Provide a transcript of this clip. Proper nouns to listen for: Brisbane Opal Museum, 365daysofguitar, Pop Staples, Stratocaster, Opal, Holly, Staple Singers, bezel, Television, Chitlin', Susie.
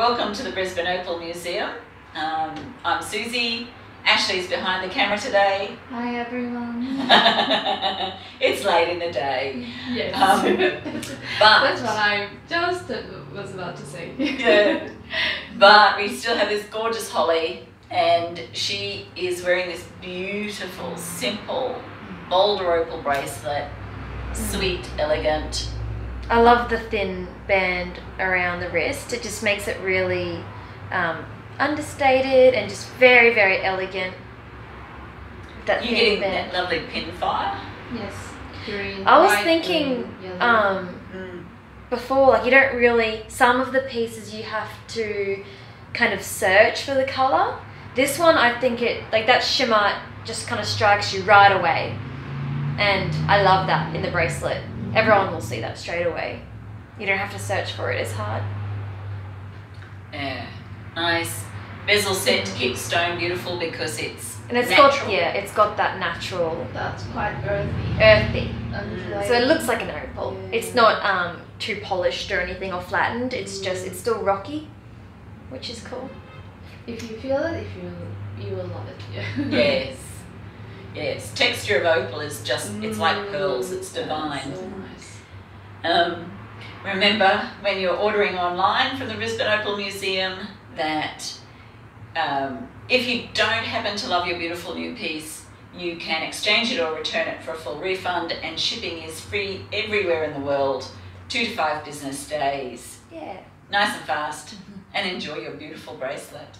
Welcome to the Brisbane Opal Museum. I'm Susie. Ashley's behind the camera today. Hi everyone. It's late in the day. Yes. But that's what I just was about to say. Yeah. But we still have this gorgeous Holly, and she is wearing this beautiful, simple, boulder opal bracelet. Sweet, elegant. I love the thin band around the wrist. It just makes it really understated and just very, very elegant. That you're getting that lovely pin fire. Yes. Green, I was thinking before, like, you don't really, some of the pieces you have to kind of search for the color. This one, I think it, like, that shimmer just kind of strikes you right away, and I love that in the bracelet. Everyone will see that straight away. You don't have to search for it as hard. Yeah. Nice bezel set to keep stone beautiful because it's natural. It's got that natural. That's quite earthy. Earthy. Mm. So it looks like an opal. Yeah. It's not too polished or anything or flattened. It's just, it's still rocky, which is cool. If you feel it, you will love it. Yeah. Yes. Yes. Texture of opal is just, it's like pearls. It's divine. That's so nice. Remember when you're ordering online from the Brisbane Opal Museum that if you don't happen to love your beautiful new piece, you can exchange it or return it for a full refund, and shipping is free everywhere in the world, 2 to 5 business days. Yeah. Nice and fast, and enjoy your beautiful bracelet.